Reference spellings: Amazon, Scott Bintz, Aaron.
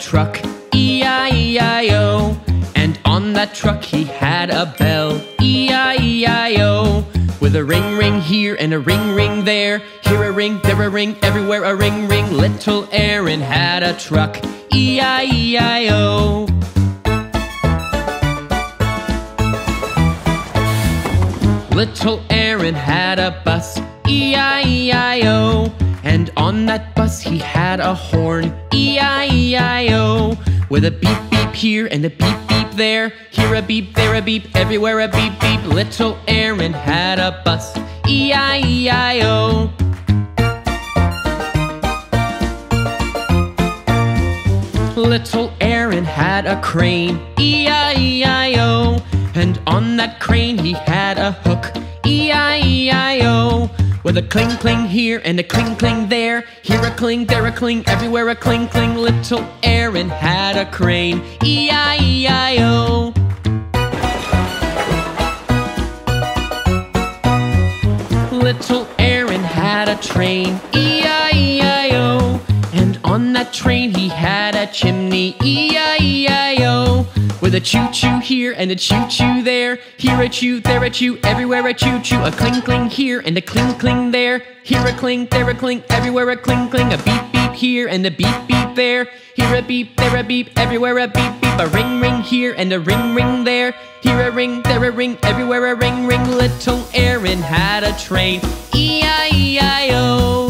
truck, E-I-E-I-O. And on that truck he had a bell, E-I-E-I-O. With a ring ring here and a ring ring there, here a ring, there a ring, everywhere a ring ring. Little Aaron had a truck, E-I-E-I-O. Little Aaron had a bus, E-I-E-I-O. And on that bus he had a horn, E-I-E-I-O. With a beep beep here and a beep beep there, here a beep, there a beep, everywhere a beep beep. Little Aaron had a bus, E-I-E-I-O. Little Aaron had a crane, E-I-E-I-O. And on that crane he had a hook, E-I-E-I-O. With a cling cling here and a cling cling there, here a cling, there a cling, everywhere a cling cling. Little Aaron had a crane, E-I-E-I-O. Little Aaron had a train, E-I-E-I-O. And on that train he had a chimney, E-I-E-I-O. With a choo-choo here and a choo-choo there, here a choo, there a choo, everywhere a choo-choo. A cling-cling here and a cling-cling there, here a cling, there a cling, everywhere a cling-cling. A beep-beep here and a beep-beep there, here a beep, there a beep, everywhere a beep-beep. A ring-ring here and a ring-ring there, here a ring, there a ring, everywhere a ring-ring. Little Aaron had a train, E-I-E-I-O.